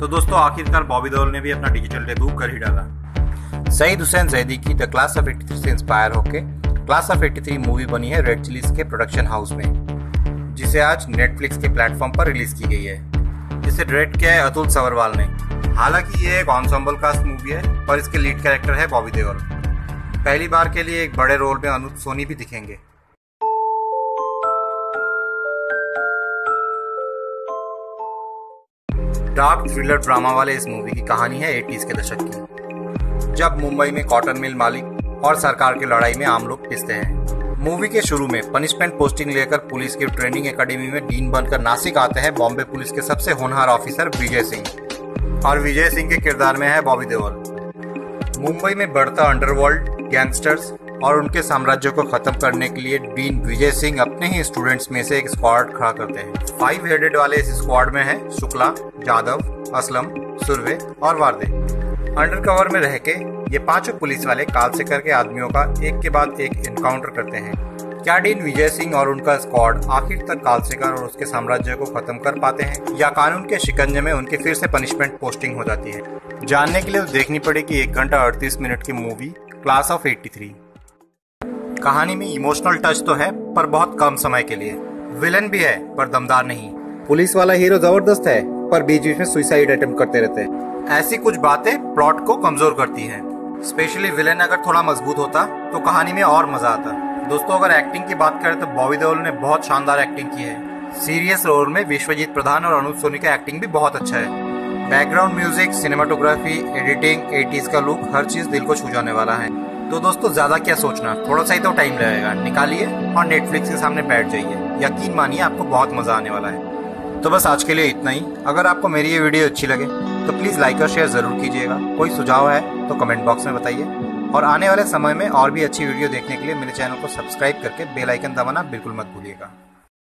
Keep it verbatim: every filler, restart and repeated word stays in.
तो दोस्तों आखिरकार बॉबी देओल ने भी अपना डिजिटल डेब्यू कर ही डाला। सईद हुसैन जैदी की द क्लास ऑफ तिरासी से इंस्पायर होके क्लास ऑफ तिरासी मूवी बनी है रेड चिलीज के प्रोडक्शन हाउस में, जिसे आज नेटफ्लिक्स के प्लेटफॉर्म पर रिलीज की गई है। जिसे डायरेक्ट किया है अतुल सबरवाल ने। हालांकि ये एक ऑनसम्बल कास्ट मूवी है और इसके लीड कैरेक्टर है बॉबी देओल। पहली बार के लिए एक बड़े रोल में अनुप सोनी भी दिखेंगे। डार्क थ्रिलर ड्रामा वाले इस मूवी की कहानी है एटीज़ के दशक की, जब मुंबई में कॉटन मिल मालिक और सरकार की लड़ाई में आम लोग पिसते हैं। मूवी के शुरू में पनिशमेंट पोस्टिंग लेकर पुलिस की ट्रेनिंग एकेडमी में डीन बनकर नासिक आते हैं बॉम्बे पुलिस के सबसे होनहार ऑफिसर विजय सिंह, और विजय सिंह के किरदार में है बॉबी देओल। मुंबई में बढ़ता अंडरवर्ल्ड, गैंगस्टर्स और उनके साम्राज्य को खत्म करने के लिए डीन विजय सिंह अपने ही स्टूडेंट्स में से एक स्क्वाड खड़ा करते हैं। फाइव हेडेड वाले इस स्क्वाड में हैं शुक्ला, जादव, असलम, सुर्वे और वार्दे। अंडरकवर में रह के ये पांचों पुलिस वाले कालसेकर के आदमियों का एक के बाद एक एनकाउंटर करते हैं। क्या डीन विजय सिंह और उनका स्क्वाड आखिर तक कालसेकर और उसके साम्राज्य को खत्म कर पाते हैं, या कानून के शिकंजे में उनकी फिर से पनिशमेंट पोस्टिंग हो जाती है? जानने के लिए देखनी पड़ेगी एक घंटा अड़तीस मिनट की मूवी क्लास ऑफ तिरासी। कहानी में इमोशनल टच तो है पर बहुत कम समय के लिए। विलन भी है पर दमदार नहीं। पुलिस वाला हीरो जबरदस्त है पर बीच बीच में सुसाइड अटेम्प्ट करते रहते हैं। ऐसी कुछ बातें प्लॉट को कमजोर करती हैं। स्पेशली विलन अगर थोड़ा मजबूत होता तो कहानी में और मजा आता। दोस्तों अगर एक्टिंग की बात करें तो बॉबी देओल ने बहुत शानदार एक्टिंग की है। सीरियस रोल में विश्वजीत प्रधान और अनुप सोनी का एक्टिंग भी बहुत अच्छा है। Background music, cinematography, editing, eighties का लुक, हर चीज दिल को छू जाने वाला है। तो दोस्तों ज्यादा क्या सोचना, थोड़ा सा ही तो टाइम लगेगा, निकालिए और नेटफ्लिक्स के सामने बैठ जाइए। यकीन मानिए आपको बहुत मजा आने वाला है। तो बस आज के लिए इतना ही। अगर आपको मेरी ये वीडियो अच्छी लगे तो प्लीज लाइक और शेयर जरूर कीजिएगा। कोई सुझाव है तो कमेंट बॉक्स में बताइए, और आने वाले समय में और भी अच्छी वीडियो देखने के लिए मेरे चैनल को सब्सक्राइब करके बेल आइकन दबाना बिल्कुल मत भूलिएगा।